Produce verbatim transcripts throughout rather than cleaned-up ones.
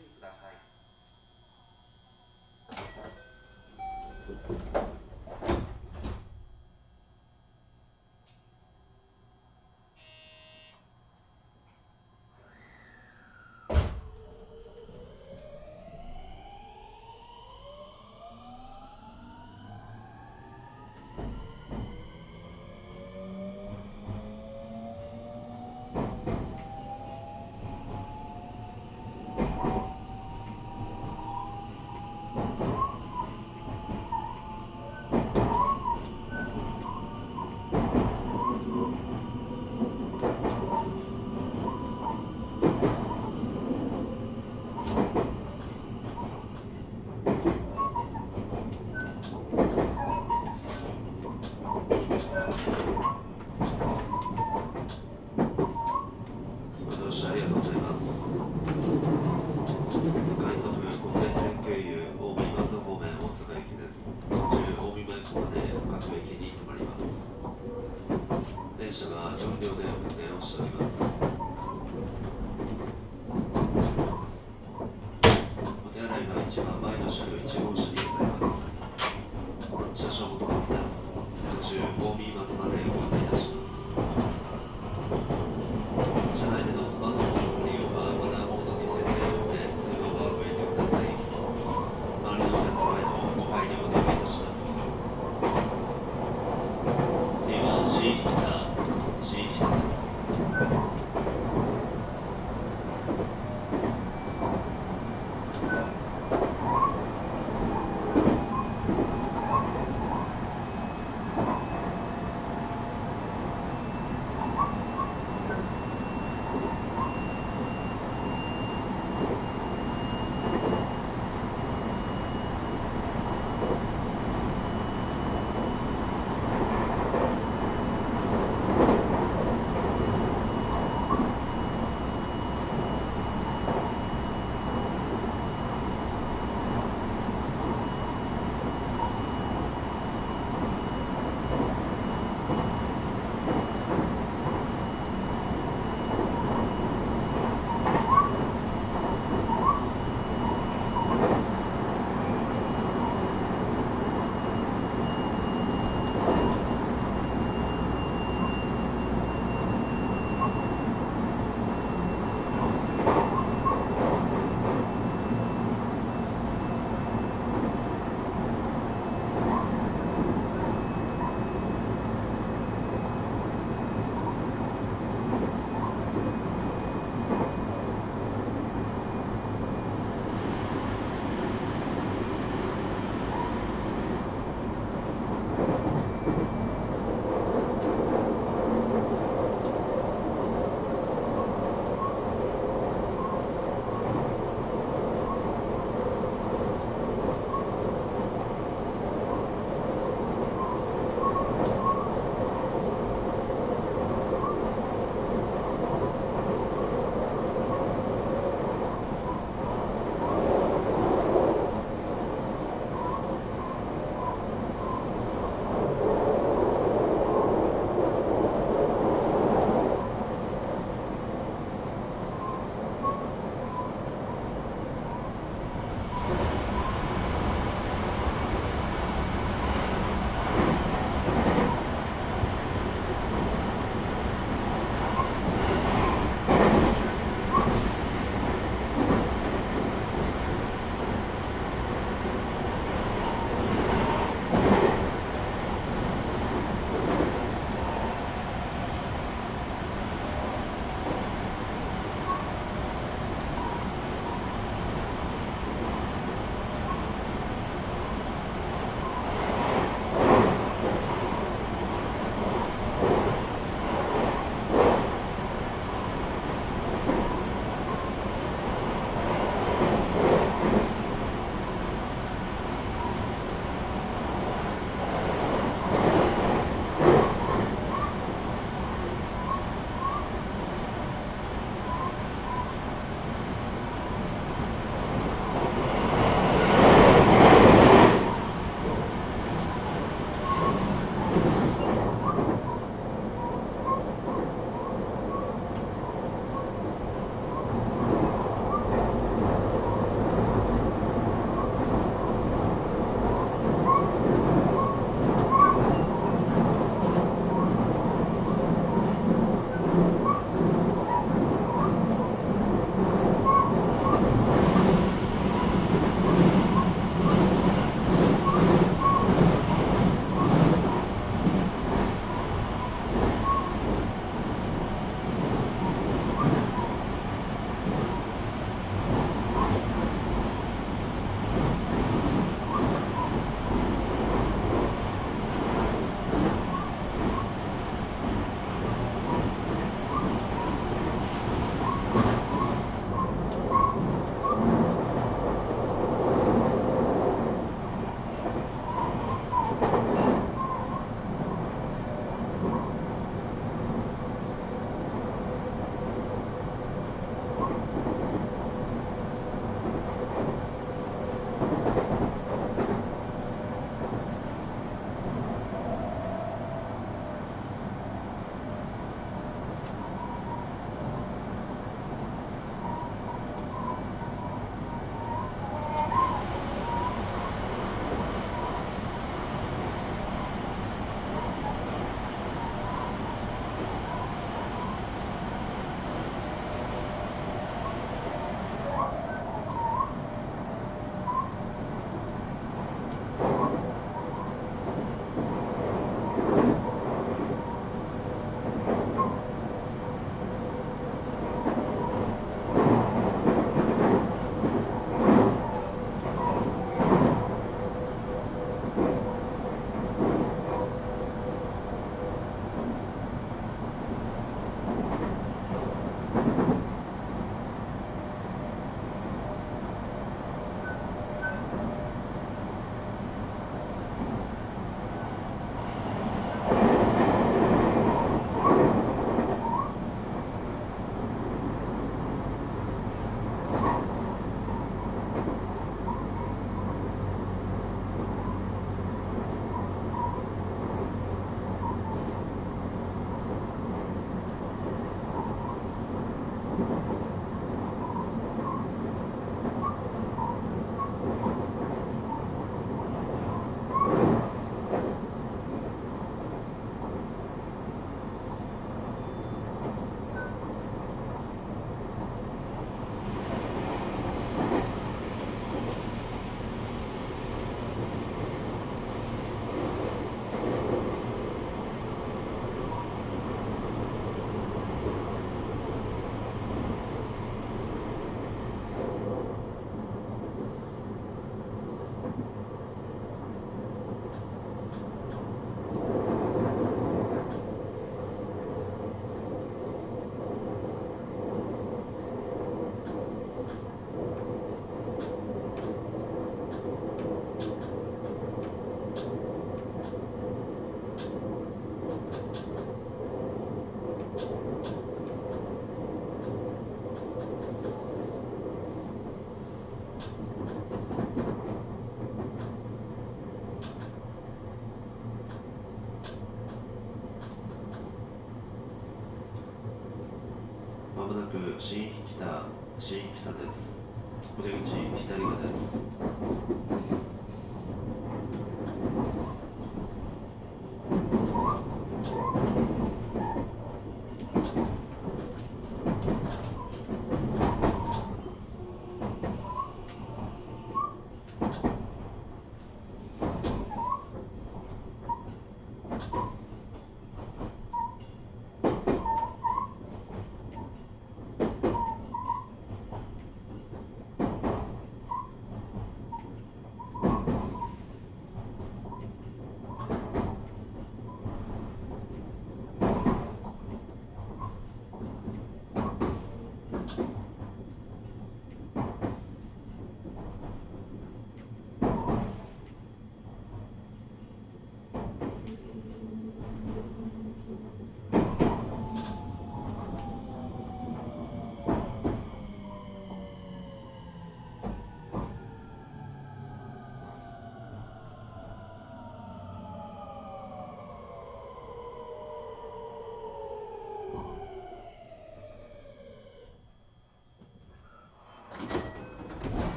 注意ください。く新北、新北です。お出口左側です。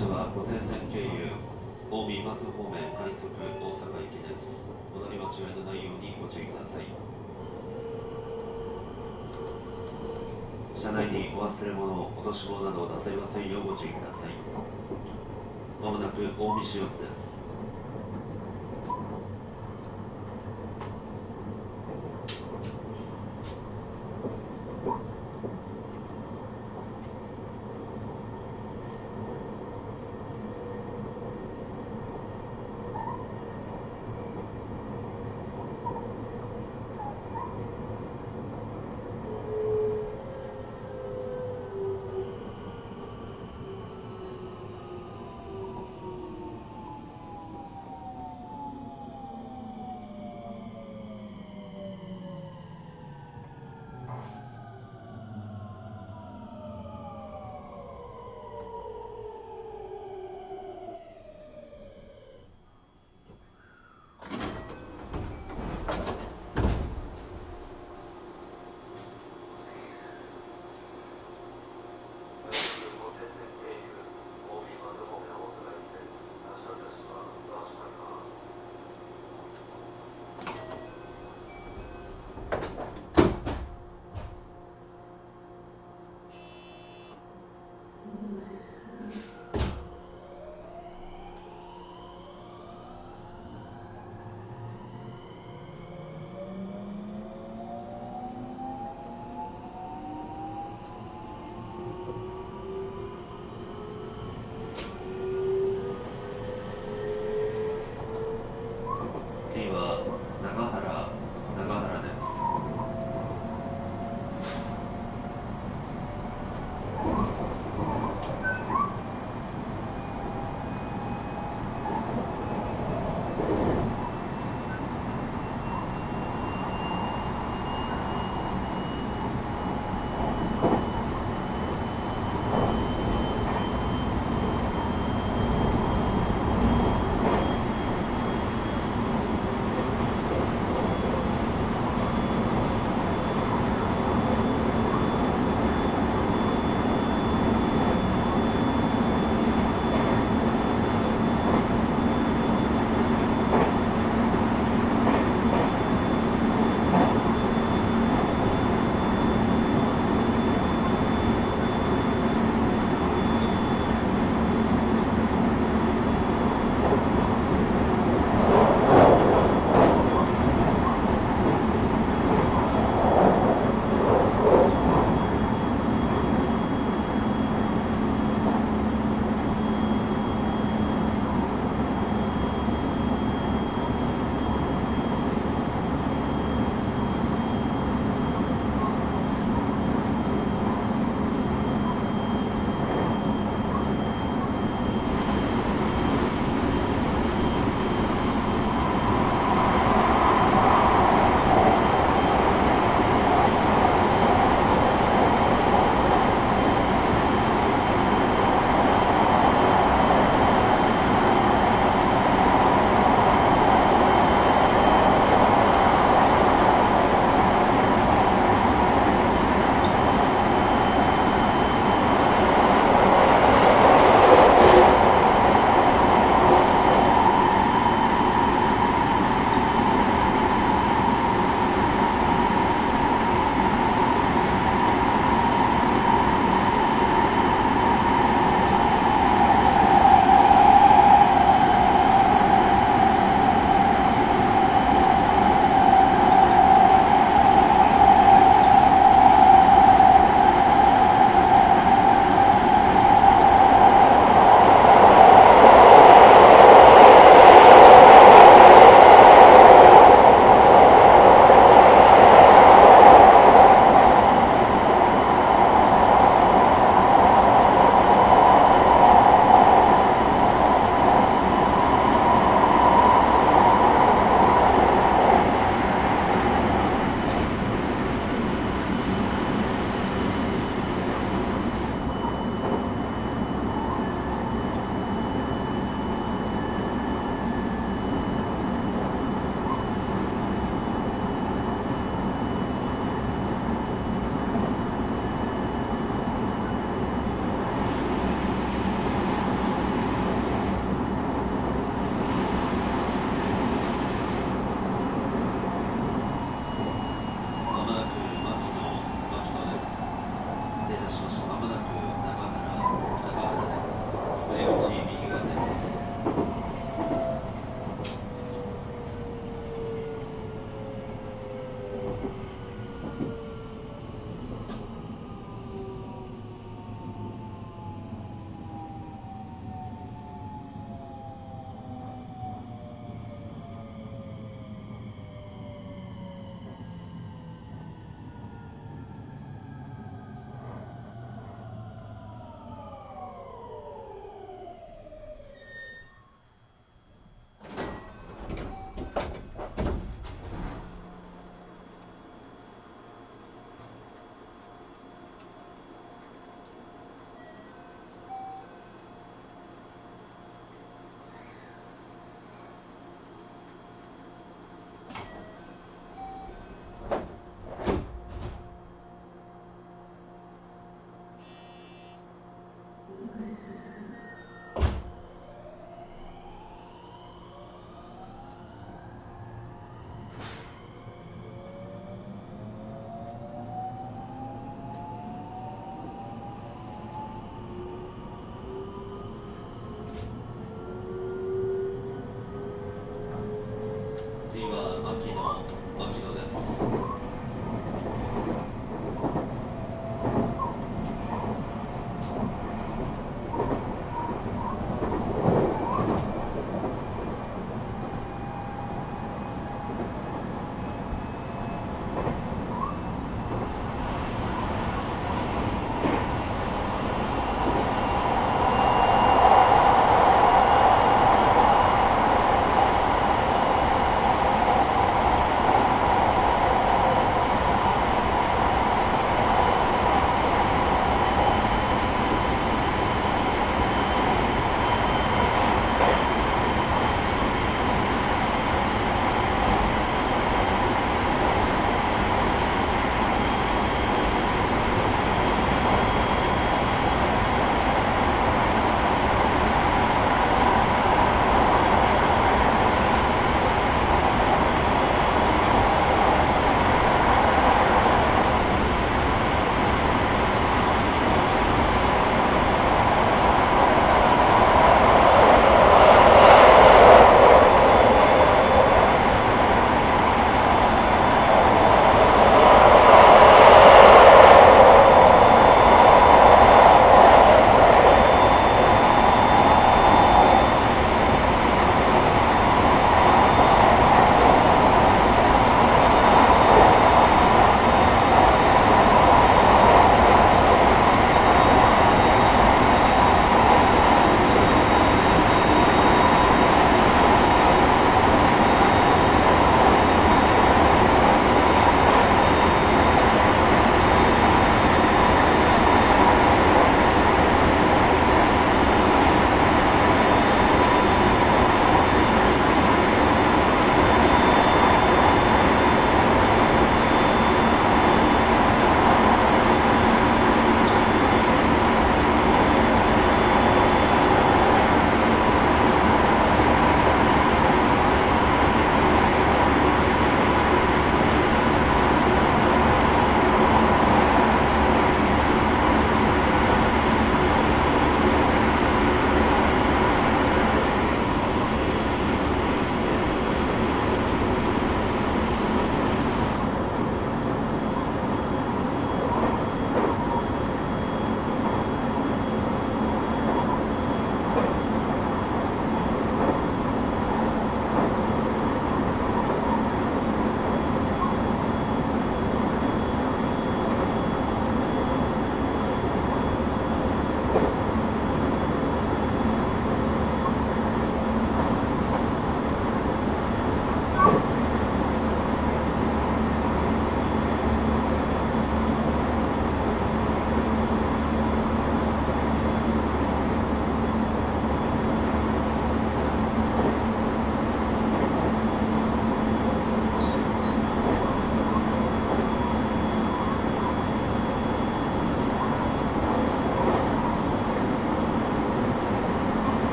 車は五泉線経由近江松方面快速大阪行きです。お乗り間違いのないようにご注意ください。車内にお忘れ物、落とし物などなさいませんようご注意ください。まもなく近江市四ツです。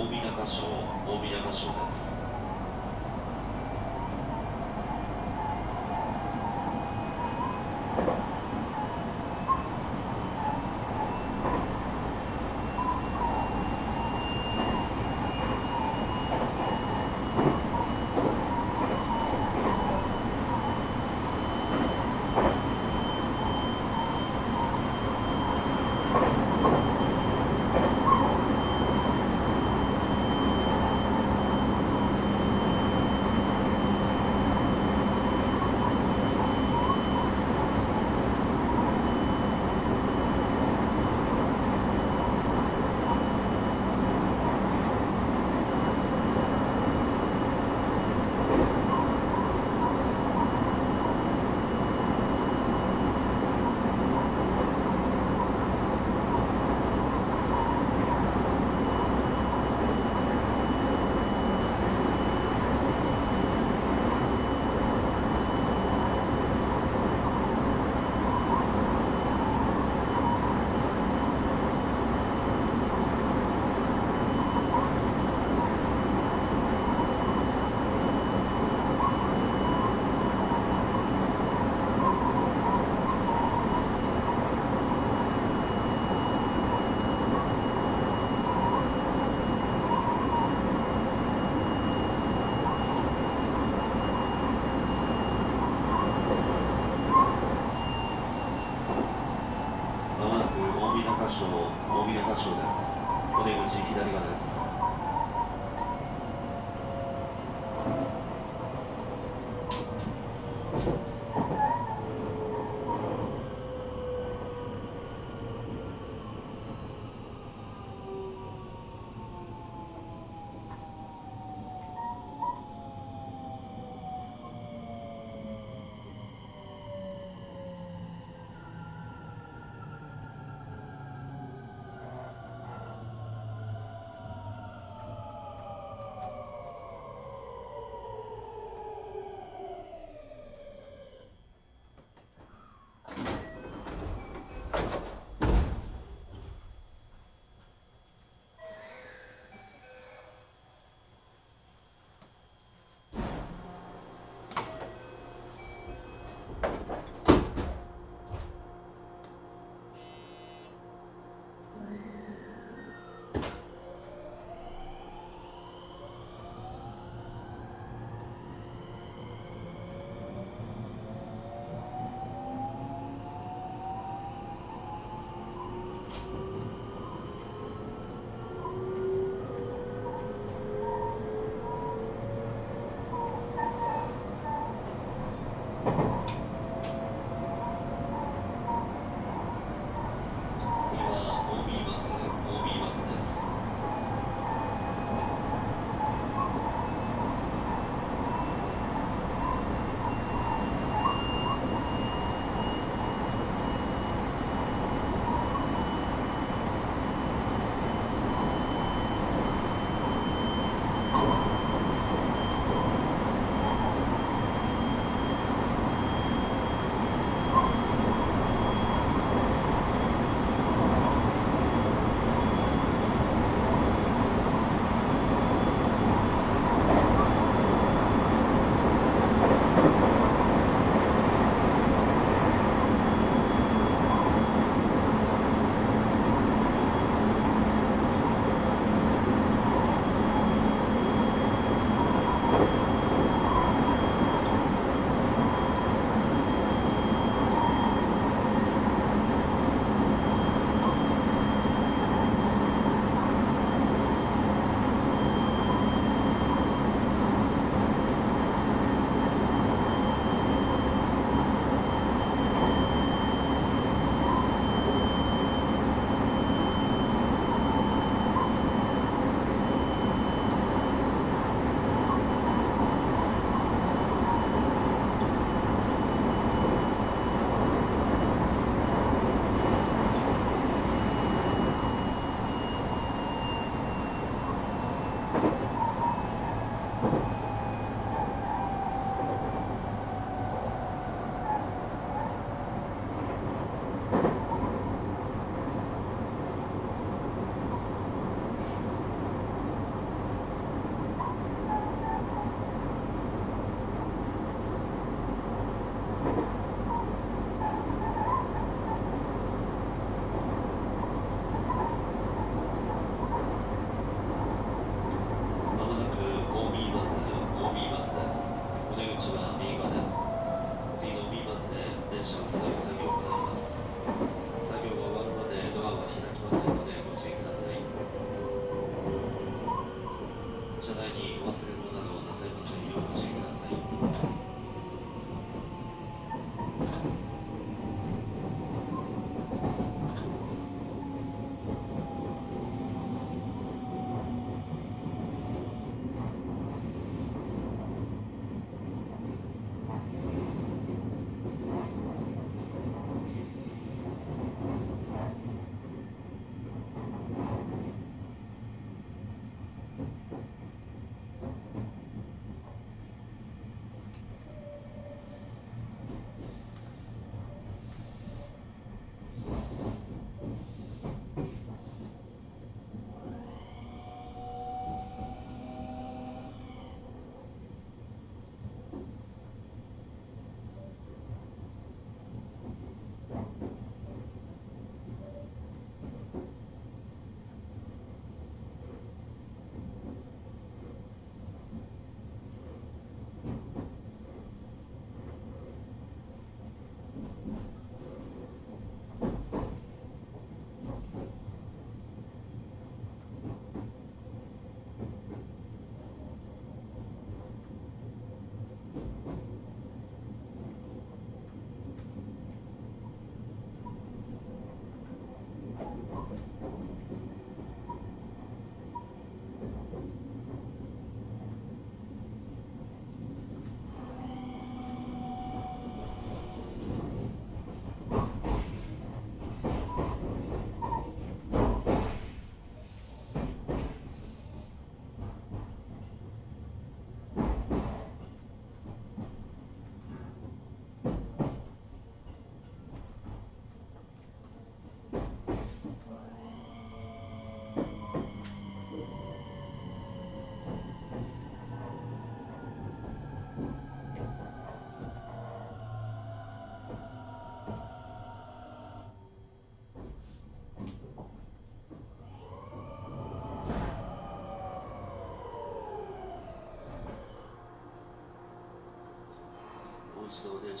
大宮歌唱大宮歌唱です。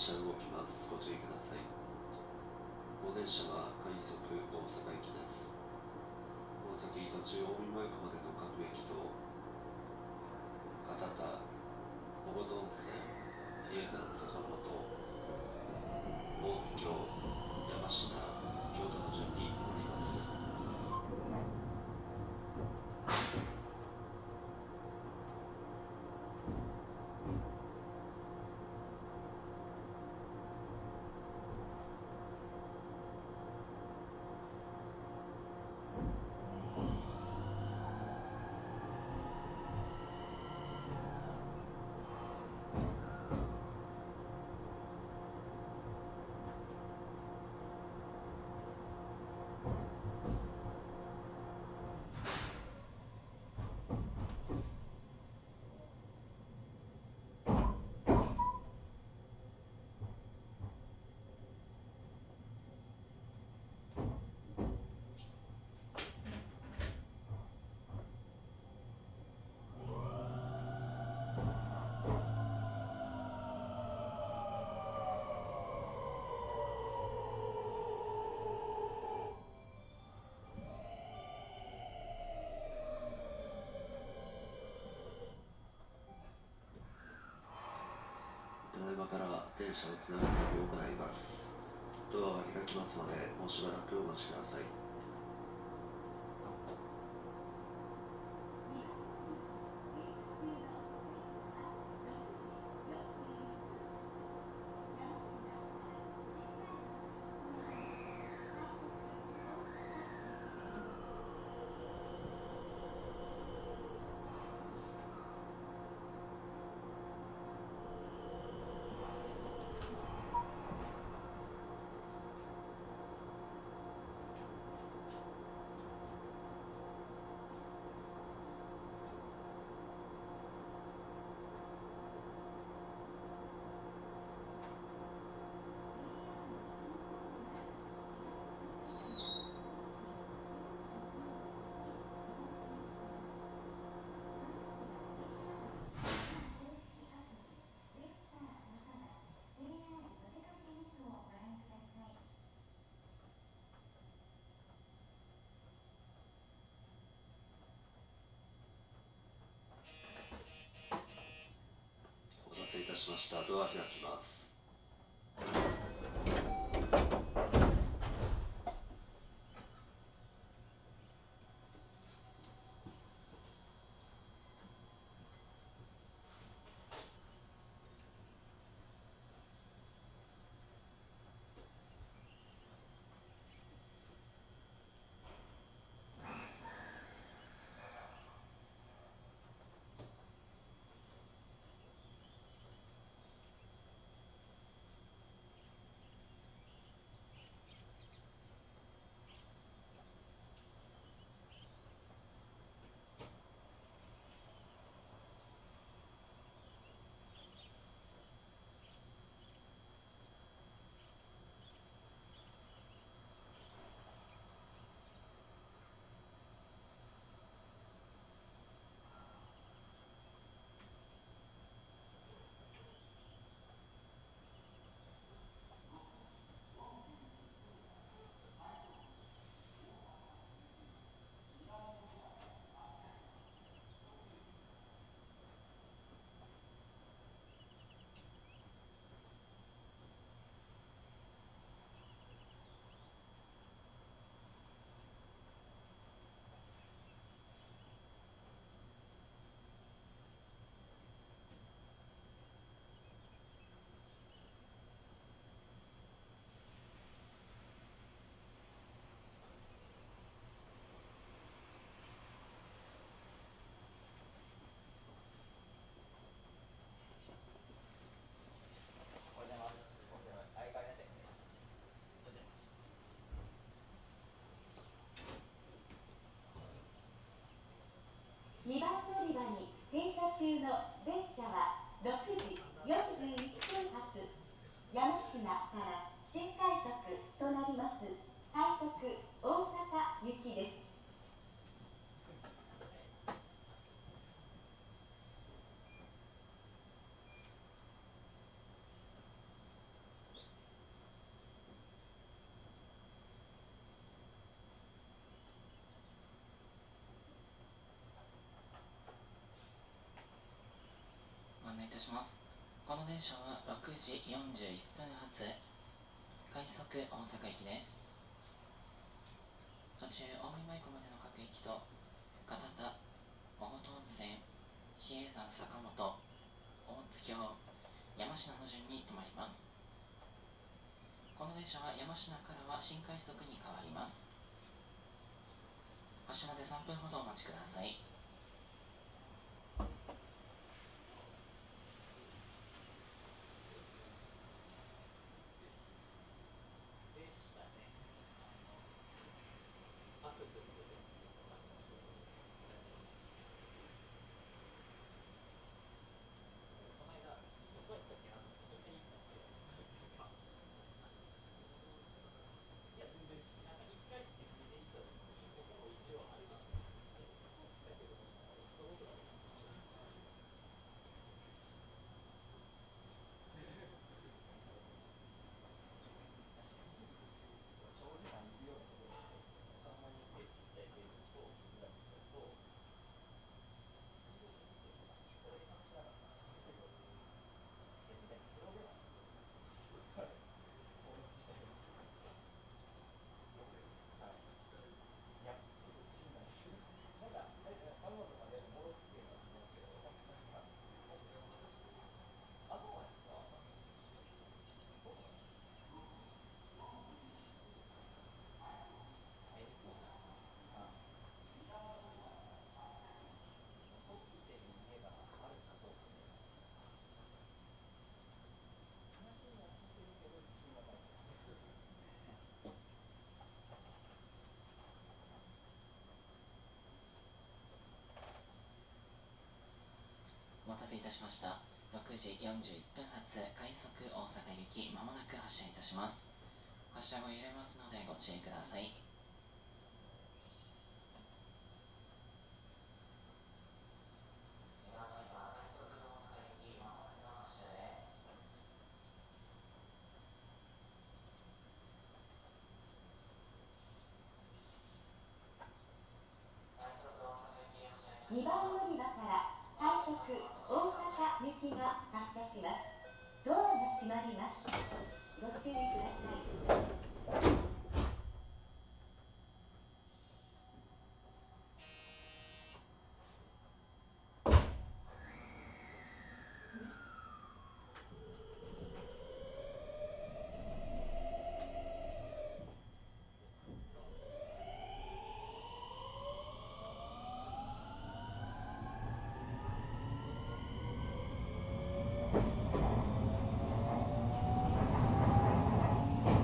電車動きます。ご注意ください。ご電車は快速大阪行きです。この先途中近江舞子までの各駅と片田、小琴温泉、比叡山坂本、大津京、山科、京都の順に乗ります。から電車をつなぐ作業を行います。ドアが開きますまでもうしばらくお待ちください。失礼いたしました。ドア開きます。にばん乗り場に停車中の電車はろくじよんじゅういっぷん発、山科から新快速となります快速大阪行きです。案内いたします。この電車はろくじよんじゅういっぷん発快速大阪駅です。途中近江舞子までの各駅と片田、大和温泉、比叡山坂本、大津峡、山科の順に停まります。この電車は山科からは新快速に変わります。発車までさんぷんほどお待ちください。お待たせいたしました。ろくじよんじゅういっぷん発快速大阪行き、まもなく発車いたします。発車後揺れますのでご注意ください。にばん乗り場から快速大阪行きが発車します。ドアが閉まります。ご注意ください。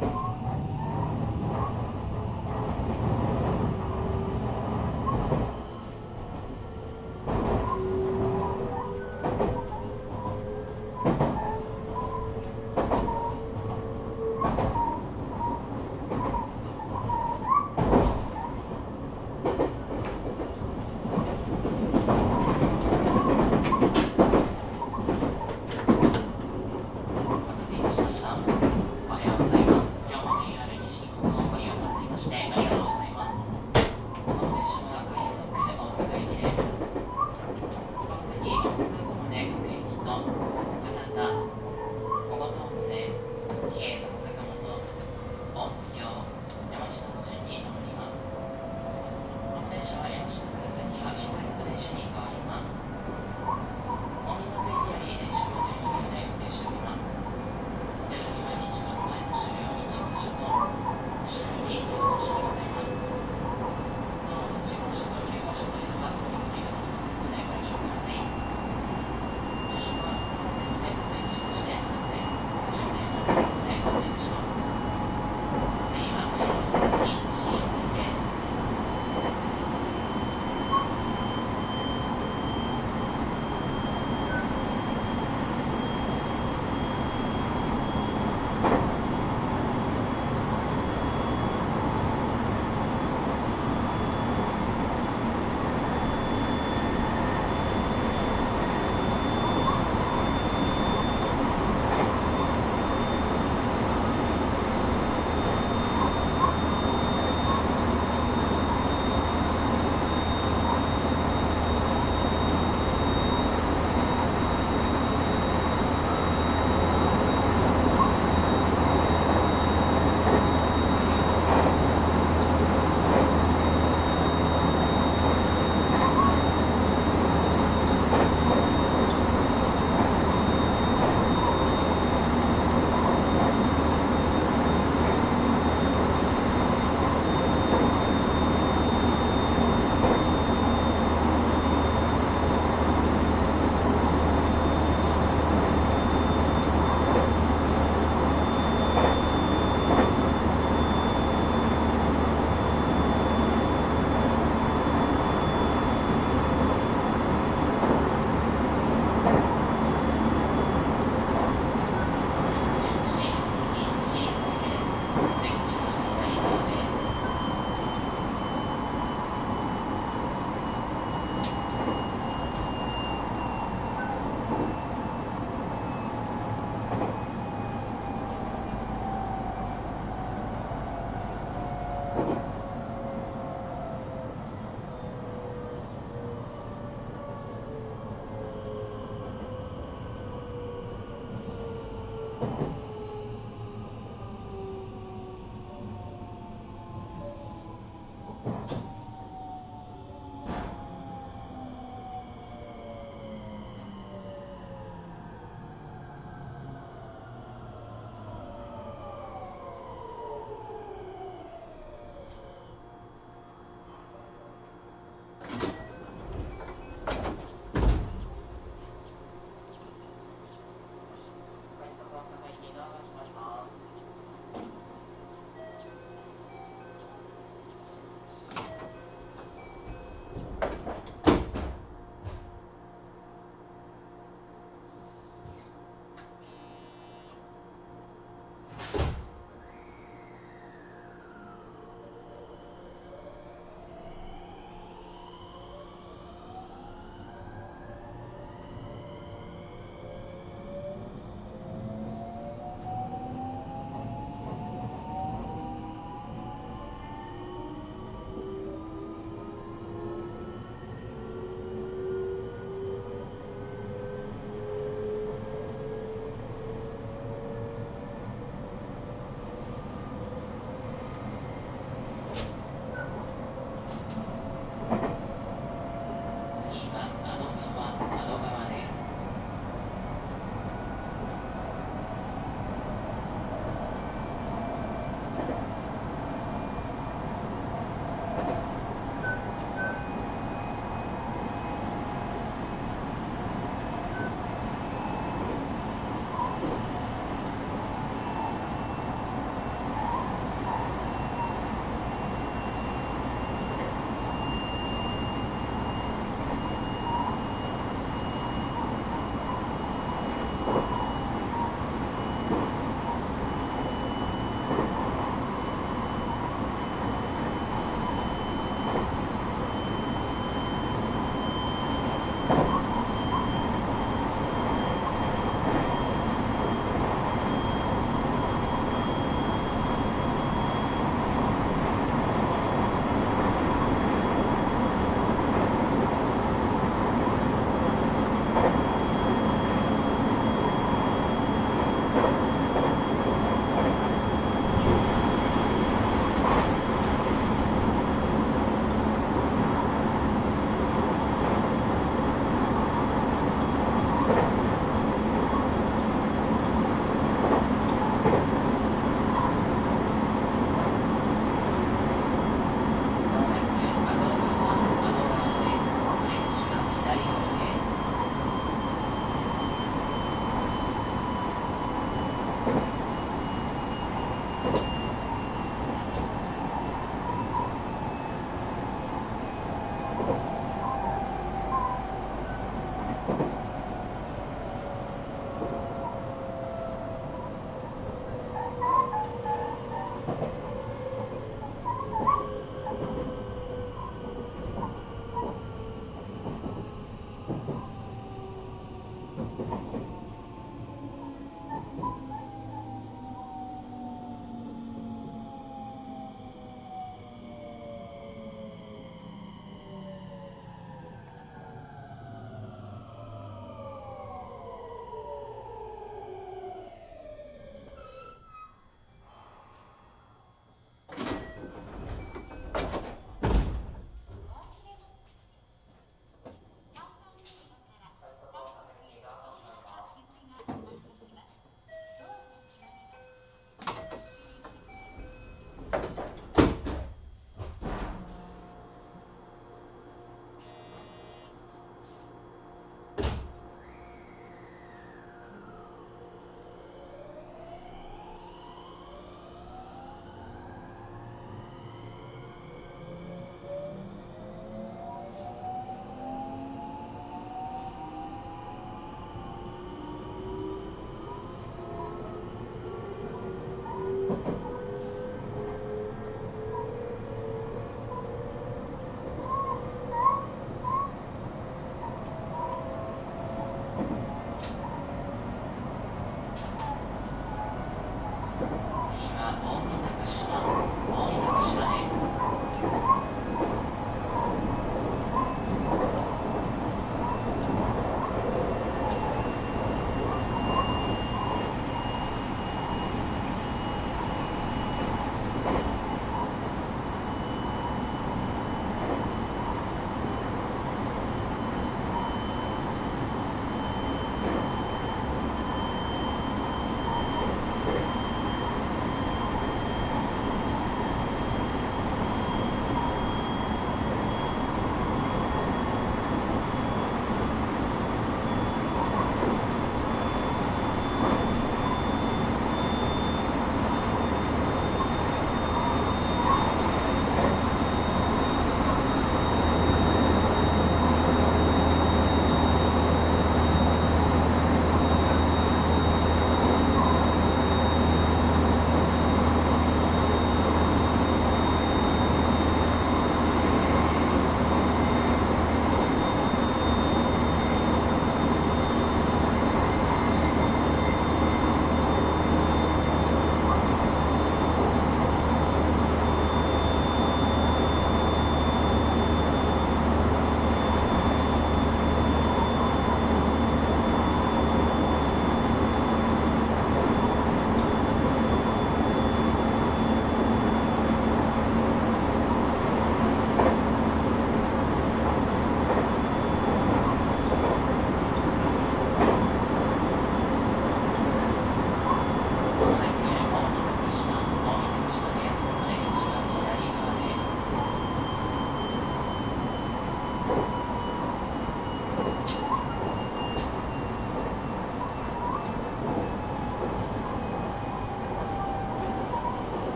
you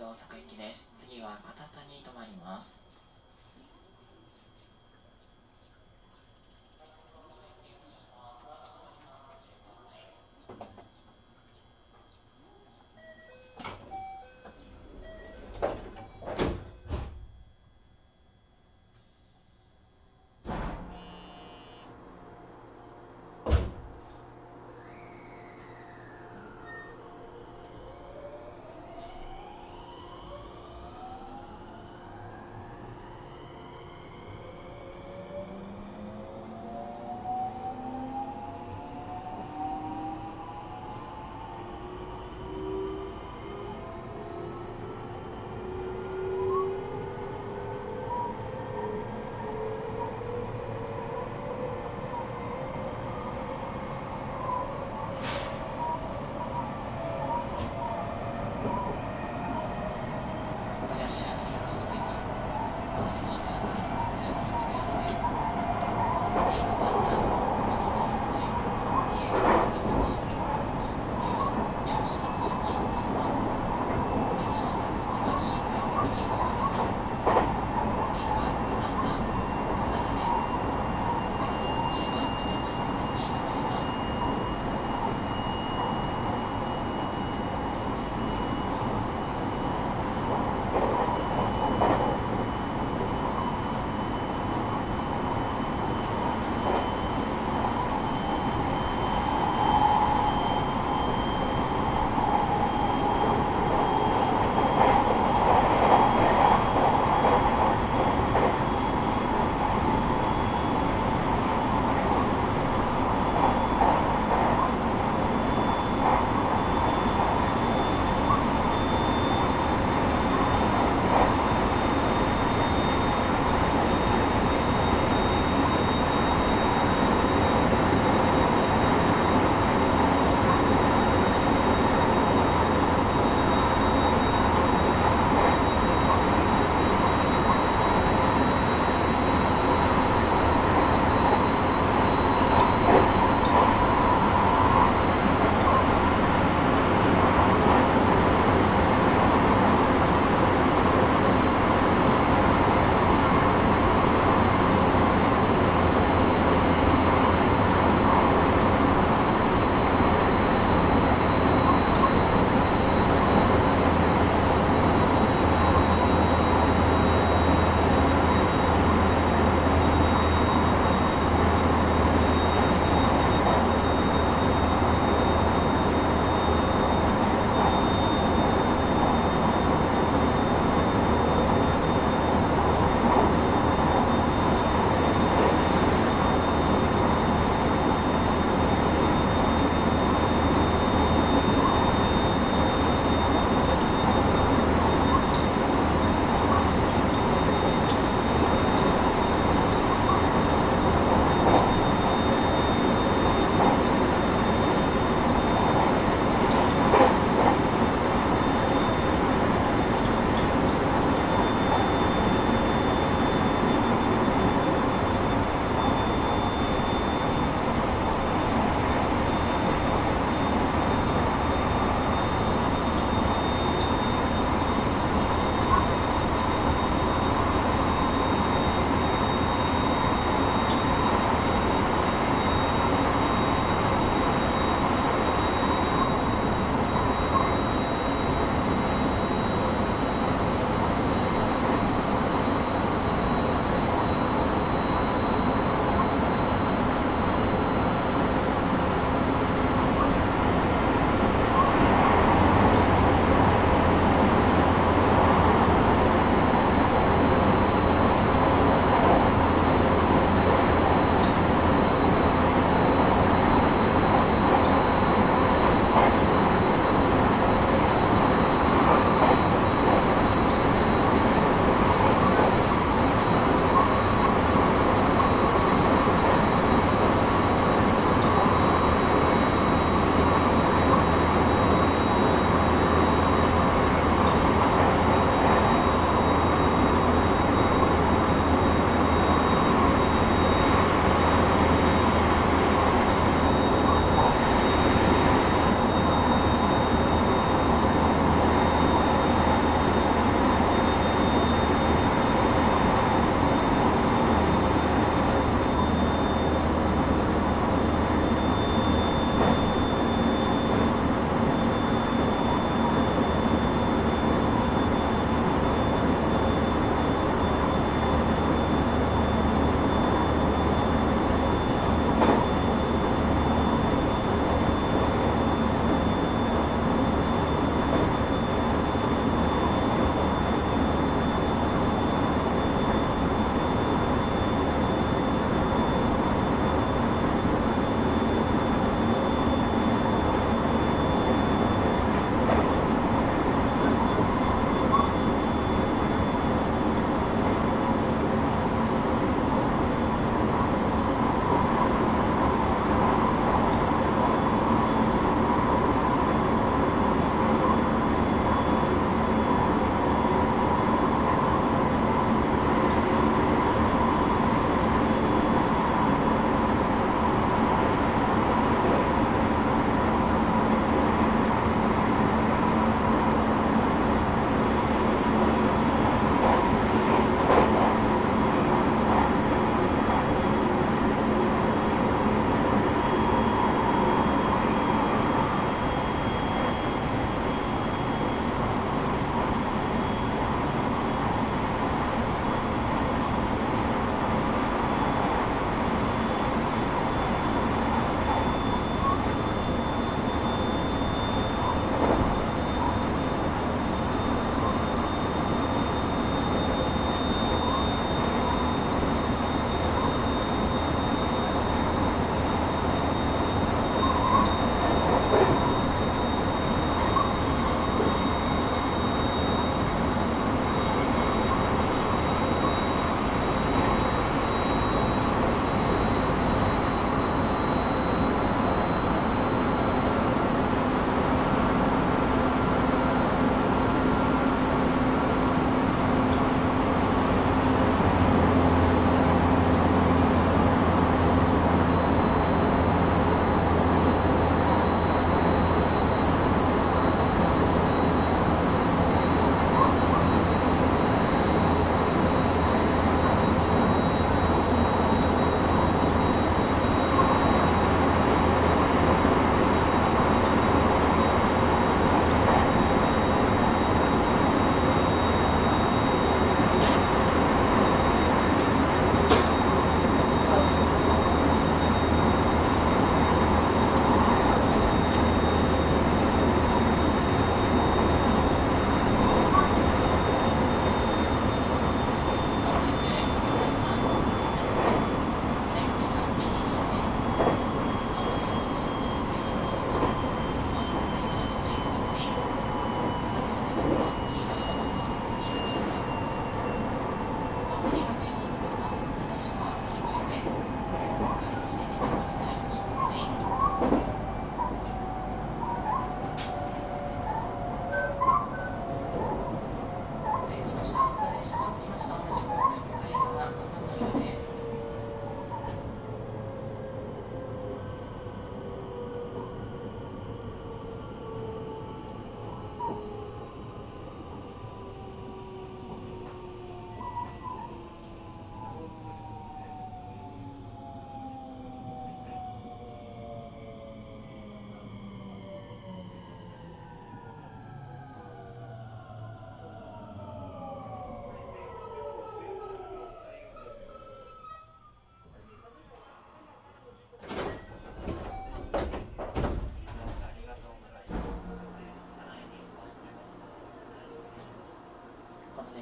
大阪行きです。次は片田に停まります。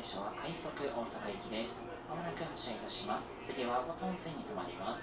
列車は快速大阪行きです。まもなく発車いたします。次は五反線に停まります。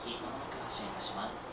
き間もなく発車いたします。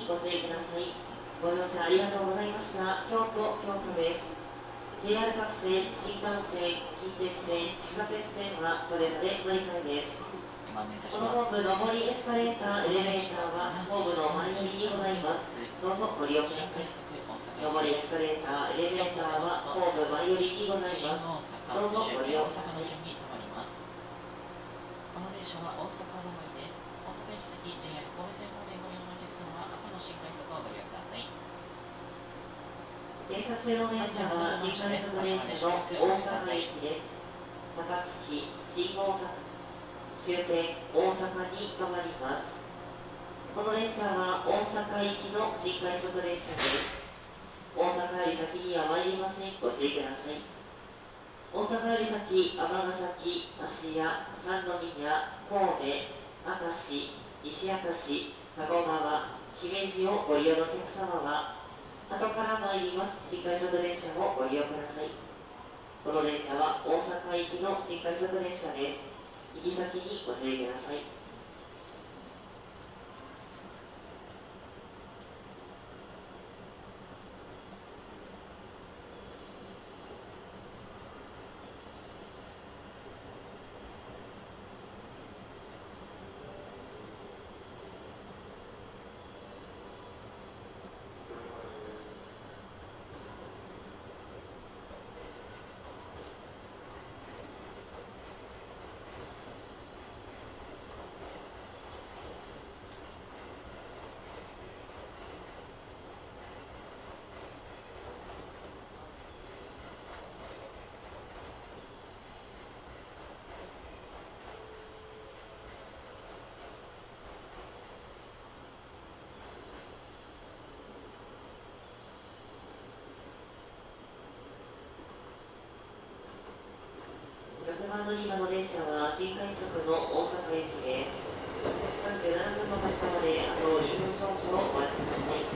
にご注意ください。ご乗車ありがとうございました。京都、京都です。ジェイアール 各線、新幹線、近鉄線、地下鉄線はそれぞれ乗り換えです。このホーム上りエスカレーター、エレベーターはホームの前乗りにございます。どうぞご利用ください。上りエスカレーター、エレベーターはホーム前寄りにございます。どうぞご利用ください。この電車は大阪の前です。大阪駅先 ジェイアール 神戸線方面ご利用のお客様は赤の新快速をご利用ください。停車中の電車は新快速電車の大阪駅です。高槻、新大阪、終点大阪に停まります。この電車は大阪行きの新快速電車です。大阪より先には参りません。ご注意ください。大阪より先、尼崎、芦屋、三宮、神戸、明石、西明石、加古川、姫路をご利用のお客様は、後から参ります新快速電車をご利用ください。この電車は大阪行きの新快速電車です。行き先にご注意ください。ろくばんのにばの電車は新快速の大阪駅です。さんじゅうななふんの発車まであとにふん少々お待ちください。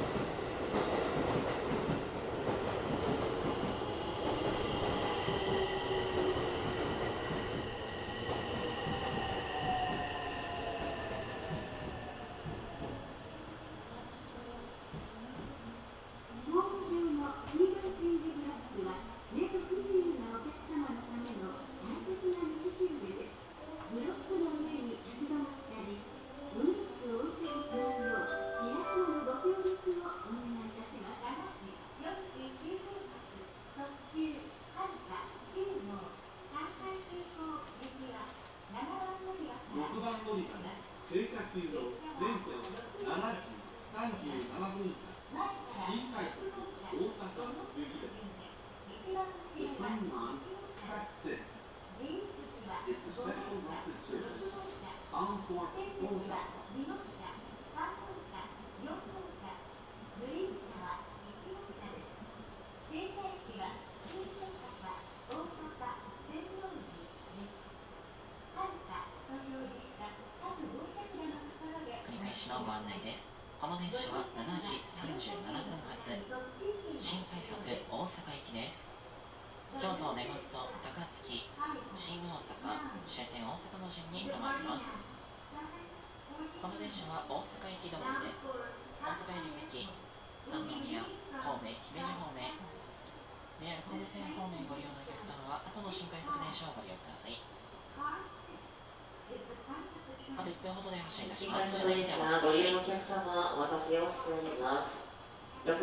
ろく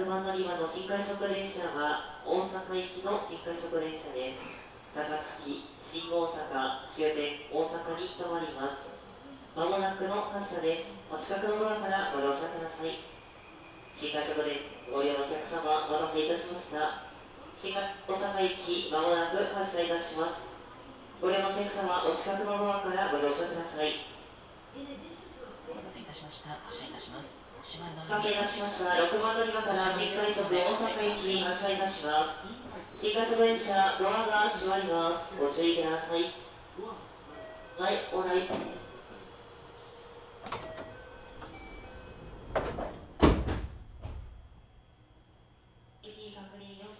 ばん乗り場の新快速電車は大阪行きの新快速電車です。高槻、新大阪、終点大阪に停まります。まもなくの発車です。お近くのドアからご乗車ください。新快速です。ご利用のお客様、お待たせいたしました。新大阪行き、まもなく発車いたします。ご利用のお客様、お近くのドアからご乗車ください。お待たせいたしました。発車いたします。発車いたしました。ろくばん乗り場から新快速大阪行きに発車いたします。新快速電車、ドアが閉まります。ご注意ください。はい、お願い。駅確認よし。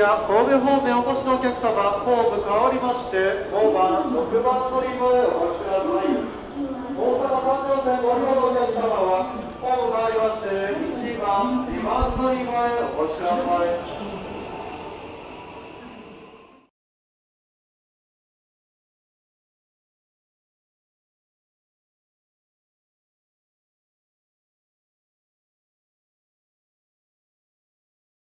や神戸方面お越しのお客様、ホーム変わりまして、ご番、ろくばん乗り場へお越しください。大阪環状線ご利用のお客様は、ホーム変わりまして、いちばん、にばん乗り場へお越しください。